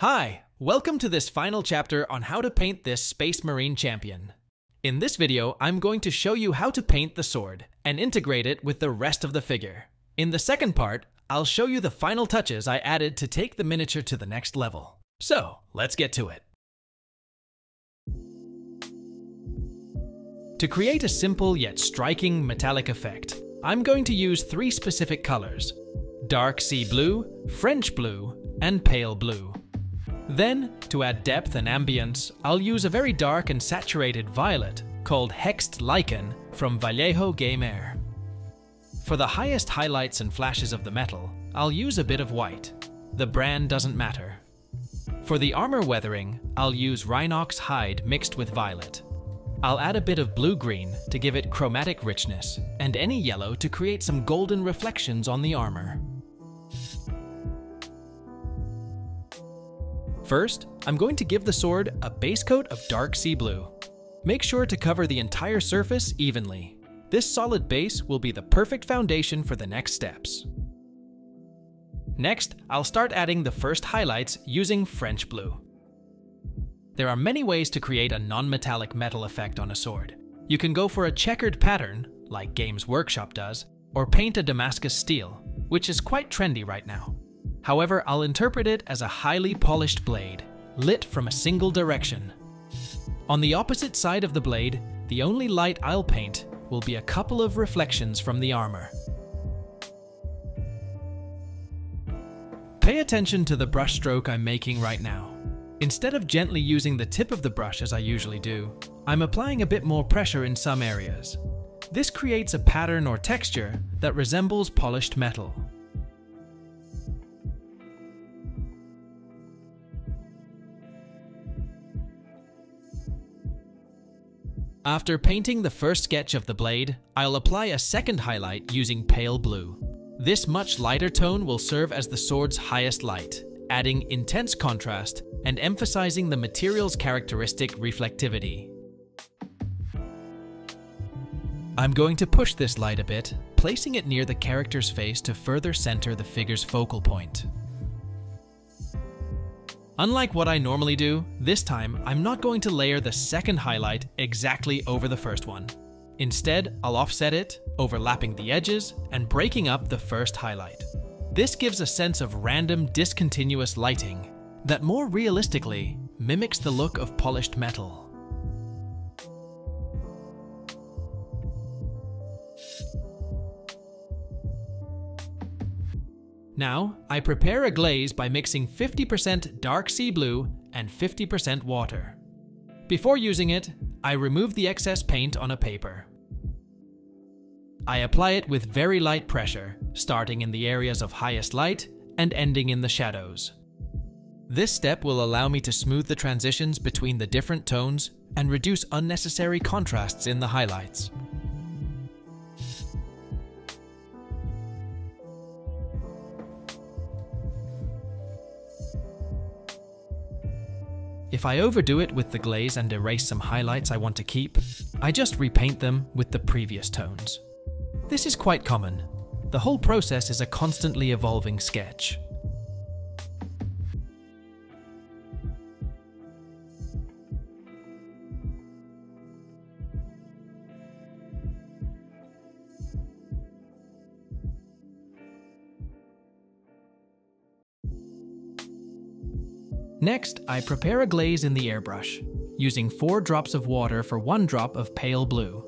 Hi, welcome to this final chapter on how to paint this Space Marine Champion. In this video, I'm going to show you how to paint the sword and integrate it with the rest of the figure. In the second part, I'll show you the final touches I added to take the miniature to the next level. So, let's get to it. To create a simple yet striking metallic effect, I'm going to use three specific colors: Dark Sea Blue, French Blue, and Pale Blue. Then, to add depth and ambience, I'll use a very dark and saturated violet called Hexed Lichen from Vallejo Game Air. For the highest highlights and flashes of the metal, I'll use a bit of white. The brand doesn't matter. For the armor weathering, I'll use Rhinox Hide mixed with violet. I'll add a bit of blue-green to give it chromatic richness, and any yellow to create some golden reflections on the armor. First, I'm going to give the sword a base coat of Dark Sea Blue. Make sure to cover the entire surface evenly. This solid base will be the perfect foundation for the next steps. Next, I'll start adding the first highlights using French Blue. There are many ways to create a non-metallic metal effect on a sword. You can go for a checkered pattern, like Games Workshop does, or paint a Damascus steel, which is quite trendy right now. However, I'll interpret it as a highly polished blade, lit from a single direction. On the opposite side of the blade, the only light I'll paint will be a couple of reflections from the armor. Pay attention to the brush stroke I'm making right now. Instead of gently using the tip of the brush as I usually do, I'm applying a bit more pressure in some areas. This creates a pattern or texture that resembles polished metal. After painting the first sketch of the blade, I'll apply a second highlight using Pale Blue. This much lighter tone will serve as the sword's highest light, adding intense contrast and emphasizing the material's characteristic reflectivity. I'm going to push this light a bit, placing it near the character's face to further center the figure's focal point. Unlike what I normally do, this time I'm not going to layer the second highlight exactly over the first one. Instead, I'll offset it, overlapping the edges and breaking up the first highlight. This gives a sense of random, discontinuous lighting that more realistically mimics the look of polished metal. Now, I prepare a glaze by mixing 50% Dark Sea Blue and 50% water. Before using it, I remove the excess paint on a paper. I apply it with very light pressure, starting in the areas of highest light and ending in the shadows. This step will allow me to smooth the transitions between the different tones and reduce unnecessary contrasts in the highlights. If I overdo it with the glaze and erase some highlights I want to keep, I just repaint them with the previous tones. This is quite common. The whole process is a constantly evolving sketch. Next, I prepare a glaze in the airbrush, using 4 drops of water for 1 drop of Pale Blue.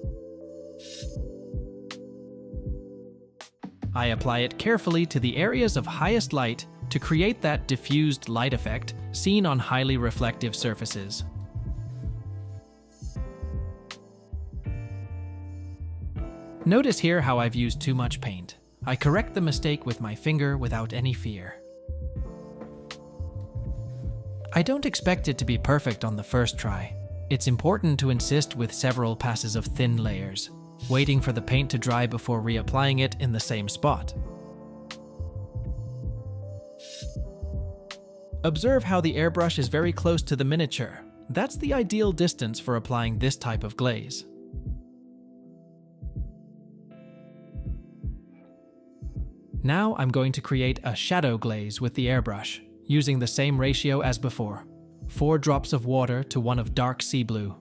I apply it carefully to the areas of highest light to create that diffused light effect seen on highly reflective surfaces. Notice here how I've used too much paint. I correct the mistake with my finger without any fear. I don't expect it to be perfect on the first try. It's important to insist with several passes of thin layers, waiting for the paint to dry before reapplying it in the same spot. Observe how the airbrush is very close to the miniature. That's the ideal distance for applying this type of glaze. Now I'm going to create a shadow glaze with the airbrush, using the same ratio as before, 4 drops of water to 1 of Dark Sea Blue.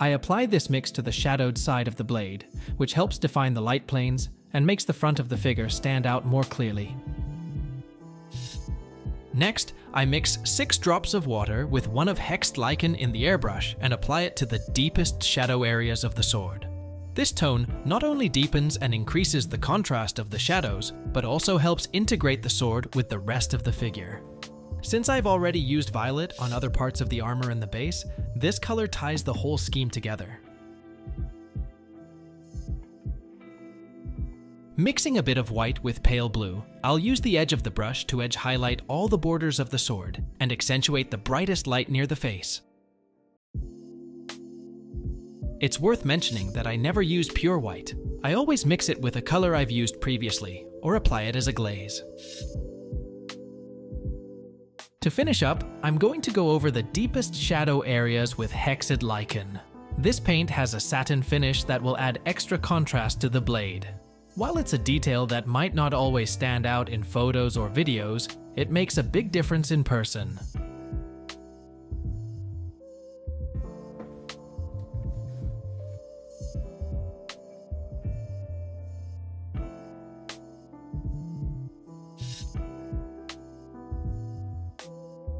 I apply this mix to the shadowed side of the blade, which helps define the light planes and makes the front of the figure stand out more clearly. Next, I mix 6 drops of water with 1 of Hexed Lichen in the airbrush and apply it to the deepest shadow areas of the sword. This tone not only deepens and increases the contrast of the shadows, but also helps integrate the sword with the rest of the figure. Since I've already used violet on other parts of the armor in the base, this color ties the whole scheme together. Mixing a bit of white with pale blue, I'll use the edge of the brush to edge highlight all the borders of the sword and accentuate the brightest light near the face. It's worth mentioning that I never use pure white. I always mix it with a color I've used previously or apply it as a glaze. To finish up, I'm going to go over the deepest shadow areas with Hexed Lichen. This paint has a satin finish that will add extra contrast to the blade. While it's a detail that might not always stand out in photos or videos, it makes a big difference in person.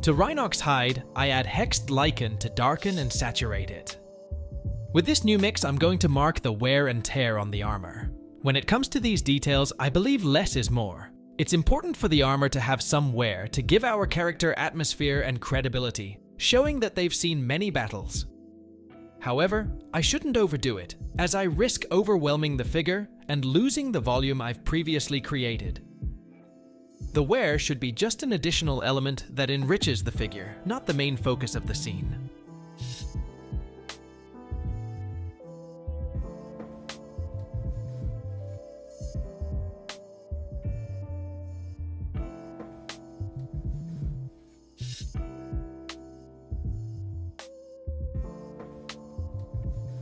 To Rhinox Hide, I add Hexed Lichen to darken and saturate it. With this new mix, I'm going to mark the wear and tear on the armor. When it comes to these details, I believe less is more. It's important for the armor to have some wear to give our character atmosphere and credibility, showing that they've seen many battles. However, I shouldn't overdo it, as I risk overwhelming the figure and losing the volume I've previously created. The wear should be just an additional element that enriches the figure, not the main focus of the scene.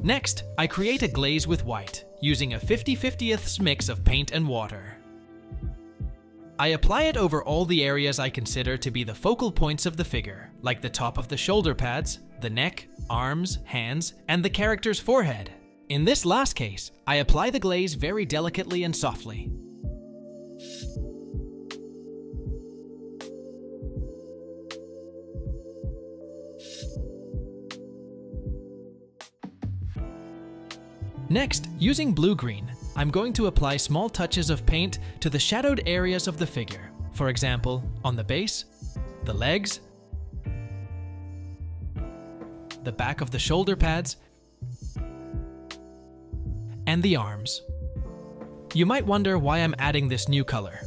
Next, I create a glaze with white, using a 50/50ths mix of paint and water. I apply it over all the areas I consider to be the focal points of the figure, like the top of the shoulder pads, the neck, arms, hands, and the character's forehead. In this last case, I apply the glaze very delicately and softly. Next, using blue-green, I'm going to apply small touches of paint to the shadowed areas of the figure. For example, on the base, the legs, the back of the shoulder pads, and the arms. You might wonder why I'm adding this new color.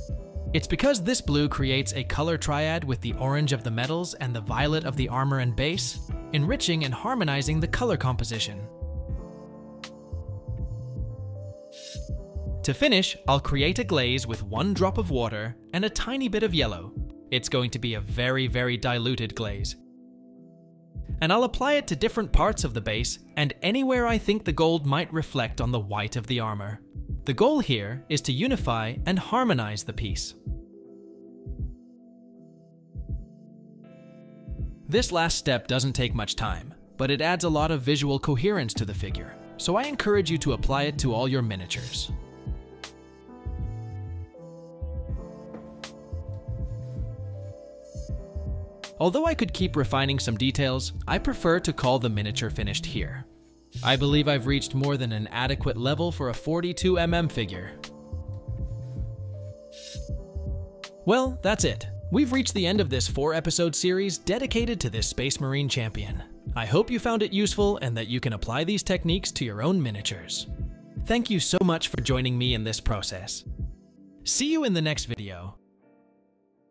It's because this blue creates a color triad with the orange of the metals and the violet of the armor and base, enriching and harmonizing the color composition. To finish, I'll create a glaze with 1 drop of water and a tiny bit of yellow. It's going to be a very, very diluted glaze. And I'll apply it to different parts of the base and anywhere I think the gold might reflect on the white of the armor. The goal here is to unify and harmonize the piece. This last step doesn't take much time, but it adds a lot of visual coherence to the figure, so I encourage you to apply it to all your miniatures. Although I could keep refining some details, I prefer to call the miniature finished here. I believe I've reached more than an adequate level for a 42mm figure. Well, that's it. We've reached the end of this 4-episode series dedicated to this Space Marine Champion. I hope you found it useful and that you can apply these techniques to your own miniatures. Thank you so much for joining me in this process. See you in the next video.